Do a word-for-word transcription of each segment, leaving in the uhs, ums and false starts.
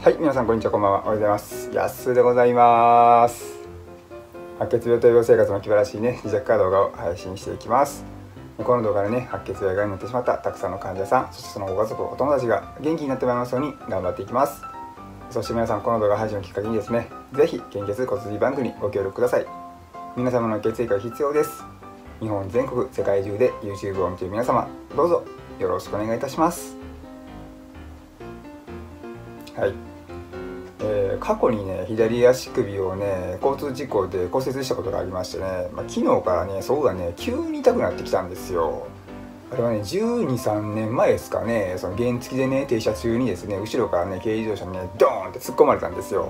はい、皆さんこんにちは、こんばんは、おはようございます。やっすーでございます。白血病と医療生活の気晴らしいね、自宅から動画を配信していきます。この動画でね、白血病やがんになってしまったたくさんの患者さん、そしてそのご家族、お友達が元気になってもらいますように頑張っていきます。そして皆さん、この動画配信をきっかけにですね、是非献血骨髄バンクにご協力ください。皆様の血液が必要です。日本全国、世界中で YouTube を見ている皆様、どうぞよろしくお願いいたします。はい、えー、過去にね、左足首をね、交通事故で骨折したことがありましてね、まあ、昨日からね、そこがね、急に痛くなってきたんですよ。あれはね、じゅうに、さんねんまえですかね、その原付でね、停車中にですね、後ろからね、軽自動車にね、ドーンって突っ込まれたんですよ。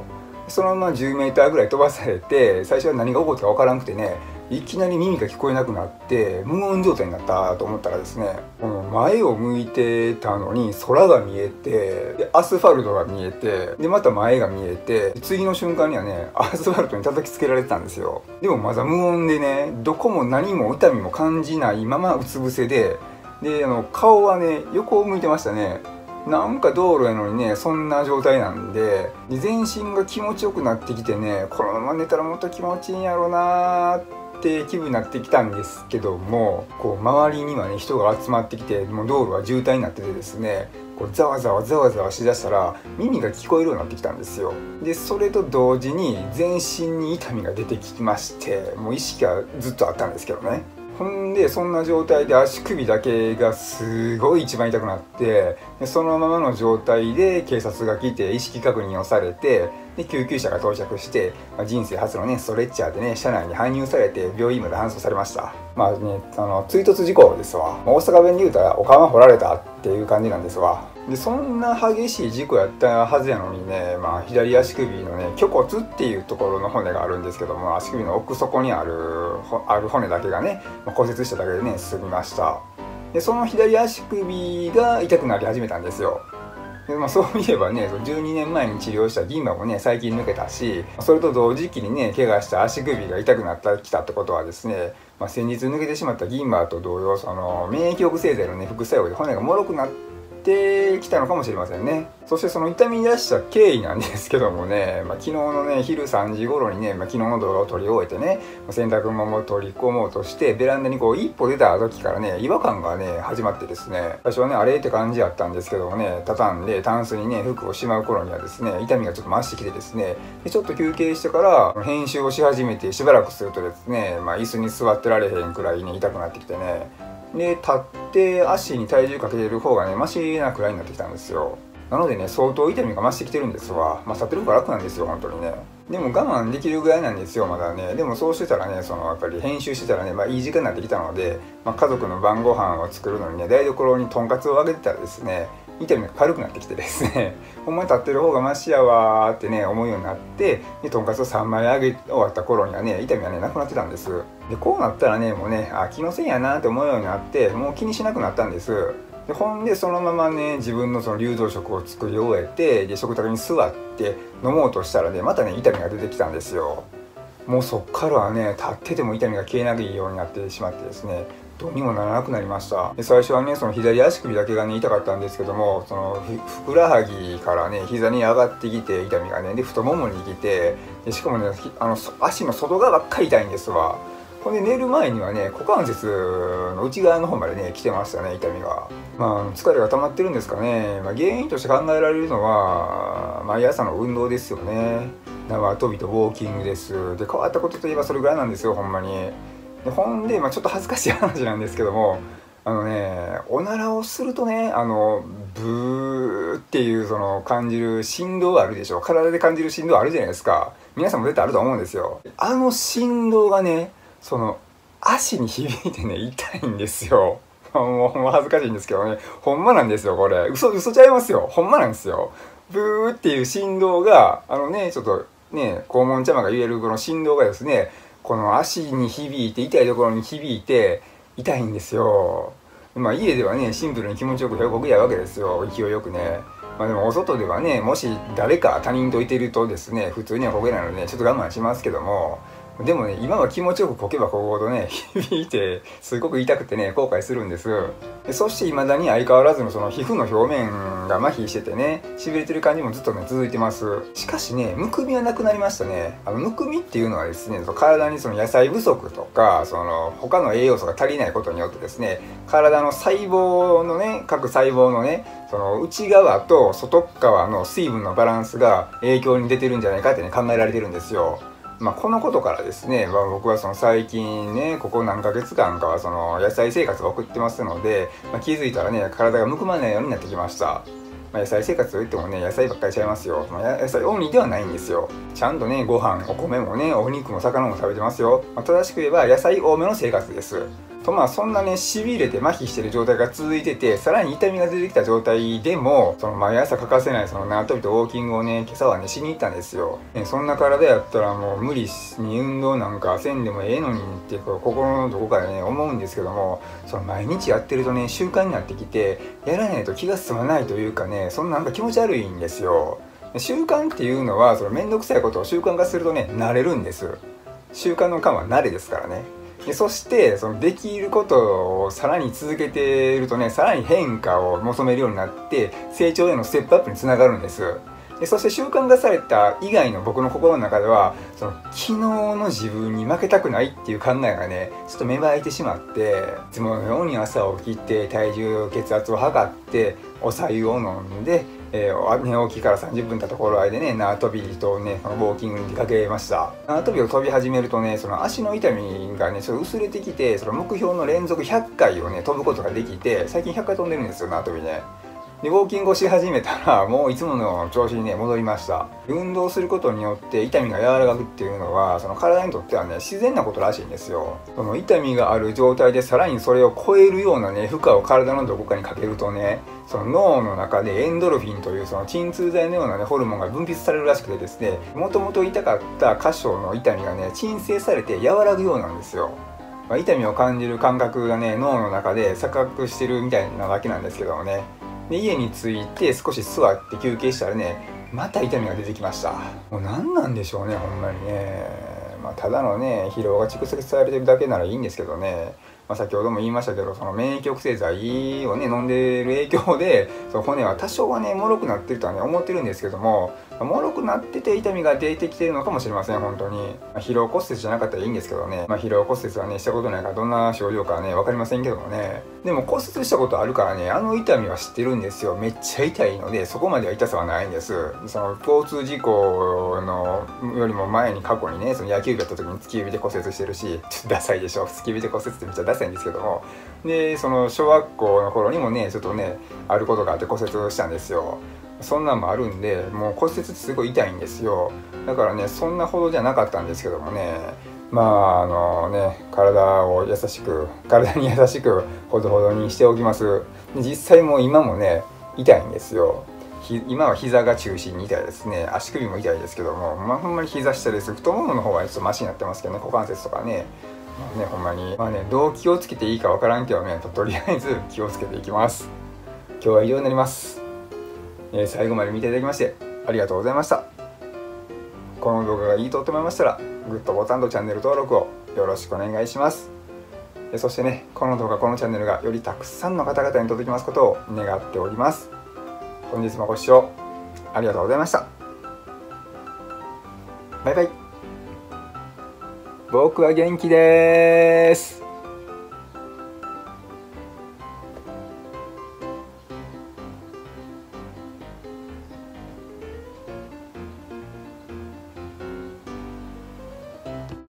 そのままじゅうメーターぐらい飛ばされて、最初は何が起こったか分からなくてね、いきなり耳が聞こえなくなって無音状態になったと思ったらですね、前を向いてたのに空が見えて、でアスファルトが見えて、でまた前が見えて、次の瞬間にはね、アスファルトに叩きつけられてたんですよ。でもまだ無音でね、どこも何も痛みも感じないままうつ伏せで、であの顔はね、横を向いてましたね。なんか道路やのにね、そんな状態なんで、全身が気持ちよくなってきてね、このまま寝たらもっと気持ちいいんやろなーってって気分になってきたんですけども、こう周りにはね、人が集まってきて、もう道路は渋滞になっててですね、こうざわざわざわざわしだしたら耳が聞こえるようになってきたんですよ。でそれと同時に全身に痛みが出てきまして、もう意識はずっとあったんですけどね。ほんでそんな状態で足首だけがすごい一番痛くなって、でそのままの状態で警察が来て意識確認をされて、で救急車が到着して、まあ、人生初のね、ストレッチャーでね、車内に搬入されて病院まで搬送されました。まあね、あの追突事故ですわ。大阪弁で言うたらお釜掘られたっていう感じなんですわ。でそんな激しい事故やったはずやのにね、まあ、左足首のね、虚骨っていうところの骨があるんですけども、足首の奥底にあるある骨だけがね、まあ、骨折しただけでね、進みました。でその左足首が痛くなり始めたんですよ。でまあ、そういえばね、じゅうにねんまえに治療した銀歯もね、最近抜けたし、それと同時期にね、怪我した足首が痛くなってきたってことはですね、まあ、先日抜けてしまった銀歯と同様、その免疫抑制剤のね、副作用で骨がもろくなってきたのかもしれませんね。そしてその痛み出した経緯なんですけどもね、まあ、昨日のね、ひるさんじごろにね、まあ、昨日の動画を撮り終えてね、洗濯物も取り込もうとして、ベランダにこう一歩出た時からね、違和感がね、始まってですね、最初はね、あれって感じだったんですけどもね、畳んでタンスにね、服をしまう頃にはですね、痛みがちょっと増してきてですね、でちょっと休憩してから、編集をし始めてしばらくするとですね、まあ、椅子に座ってられへんくらいね、痛くなってきてね、で、立って足に体重かけてる方がね、マシなくらいになってきたんですよ。なのでね、相当痛みが増してきてるんですわ。まあ、立ってる方が楽なんですよ、本当にね。でも我慢できるぐらいなんですよ、まだね。でもそうしてたらね、そのやっぱり編集してたらね、まあ、いい時間になってきたので、まあ、家族の晩ご飯を作るのにね、台所にとんかつをあげてたらですね、痛みが軽くなってきてですね、ほんまに立ってる方がマシやわーってね、思うようになって、でとんかつをさんまいあげ終わった頃にはね、痛みがね、なくなってたんです。で、こうなったらね、もうね、あ、気のせいやなーって思うようになって、もう気にしなくなったんです。でほんでそのままね、自分のその流動食を作り終えて、で食卓に座って飲もうとしたらね、またね、痛みが出てきたんですよ。もうそっからはね、立ってても痛みが消えないようになってしまってですね、どうにもならなくなりました。で最初はね、その左足首だけがね、痛かったんですけども、そのふくらはぎからね、膝に上がってきて痛みがね、で太ももにきて、でしかもね、あの足の外側ばっかり痛いんですわ。ほんで寝る前にはね、股関節の内側の方までね、来てましたね、痛みが。まあ疲れが溜まってるんですかね。まあ、原因として考えられるのは毎朝の運動ですよね。縄跳びとウォーキングです。で変わったことといえばそれぐらいなんですよ、ほんまに。でほんで、まあ、ちょっと恥ずかしい話なんですけども、あのね、おならをするとね、あのブーっていうその感じる振動があるでしょ。体で感じる振動あるじゃないですか。皆さんも絶対あると思うんですよ。あの振動がね、その足に響いてね、痛いんですよ。もうほんま恥ずかしいんですけどね、ほんまなんですよ、これ。嘘嘘ちゃいますよ、ほんまなんですよ。ブーっていう振動が、あのね、ちょっとね、肛門ちゃまが言えるこの振動がですね、この足に響いて、痛いところに響いて、痛いんですよ。まあ家ではね、シンプルに気持ちよく表告やるわけですよ、勢いよくね。まあでもお外ではね、もし誰か他人といてるとですね、普通にはこけないので、ね、ちょっと我慢しますけども、でもね、今は気持ちよくこけばここほどね響いてすごく痛くてね後悔するんです。でそして未だに相変わらずのその皮膚の表面が麻痺しててね、しびれてる感じもずっとね続いてます。しかしね、むくみはなくなりましたね。あのむくみっていうのはですね、体にその野菜不足とかその他の栄養素が足りないことによってですね、体の細胞のね、各細胞のねその内側と外側の水分のバランスが影響に出てるんじゃないかってね考えられてるんですよ。まあこのことからですね、まあ、僕はその最近ね、ここ何ヶ月間かはその野菜生活を送ってますので、まあ、気づいたらね体がむくまないようになってきました。まあ、野菜生活といってもね野菜ばっかりちゃいますよ。まあ、野菜オンリーではないんですよ。ちゃんとねご飯お米もねお肉も魚も食べてますよ。まあ、正しく言えば野菜多めの生活です。とまあそんなねしびれて麻痺してる状態が続いてて、さらに痛みが出てきた状態でもその毎朝欠かせないその縄跳びとウォーキングをね今朝はねしに行ったんですよ。ね、そんな体やったらもう無理に運動なんかせんでもええのにっていう心のどこかでね思うんですけども、その毎日やってるとね習慣になってきて、やらないと気が済まないというかね、そんななんか気持ち悪いんですよ。習慣っていうのはその面倒くさいことを習慣化するとね慣れるんです。習慣の間は慣れですからね。でそしてそのできることをさらに続けているとね、さらに変化を求めるようになって成長へのステップアップにつながるんです。でそして習慣化された以外の僕の心の中ではその昨日の自分に負けたくないっていう考えがねちょっと芽生えてしまって、いつものように朝起きて体重血圧を測ってお白湯を飲んで、えー、寝起きからさんじゅっぷん経った頃合いでね縄跳びとねウォーキングに出かけました。縄跳びを跳び始めるとねその足の痛みがねちょっと薄れてきて、その目標の連続ひゃっかいをね飛ぶことができて、最近ひゃっかい飛んでるんですよ縄跳びね。でウォーキングをし始めたらもういつもの調子にね戻りました。運動することによって痛みが和らぐっていうのはその体にとってはね自然なことらしいんですよ。その痛みがある状態でさらにそれを超えるようなね負荷を体のどこかにかけるとね、その脳の中でエンドルフィンというその鎮痛剤のような、ね、ホルモンが分泌されるらしくてですね、もともと痛かった箇所の痛みがね鎮静されて和らぐようなんですよ。まあ、痛みを感じる感覚がね脳の中で錯覚してるみたいなわけなんですけどもね。で家に着いて少し座って休憩したらねまた痛みが出てきました。もう何なんでしょうねほんまにね。まあ、ただのね疲労が蓄積されてるだけならいいんですけどね、まあ、先ほども言いましたけどその免疫抑制剤をね飲んでる影響でその骨は多少はね脆くなってるとはね思ってるんですけども、脆くなってて痛みが出てきてるのかもしれません本当に。まあ、疲労骨折じゃなかったらいいんですけどね、まあ、疲労骨折はねしたことないからどんな症状かはね分かりませんけどもね。でも骨折したことあるからねあの痛みは知ってるんですよ。めっちゃ痛いのでそこまでは痛さはないんです。その交通事故のよりも前に過去にねその野球部やった時に突き指で骨折してるし、ちょっとダサいでしょ突き指で骨折ってめっちゃダサいんですけども。でその小学校の頃にもねちょっとねあることがあって骨折したんですよ。そんなんもあるんでもう骨折ってすごい痛いんですよ。だからねそんなほどじゃなかったんですけどもね、まああのね体を優しく体に優しくほどほどにしておきます。実際もう今もね痛いんですよ。ひ今は膝が中心に痛いですね。足首も痛いですけども、まあ、ほんまに膝下です。太ももの方はちょっとマシになってますけどね、股関節とかね。まあね、ほんまにまあねどう気をつけていいかわからんけどね、とりあえず気をつけていきます。今日は以上になります。えー、最後まで見ていただきましてありがとうございました。この動画がいいと思いましたらグッドボタンとチャンネル登録をよろしくお願いします。えそしてねこの動画このチャンネルがよりたくさんの方々に届きますことを願っております。本日もご視聴ありがとうございました。バイバイ。僕は元気です。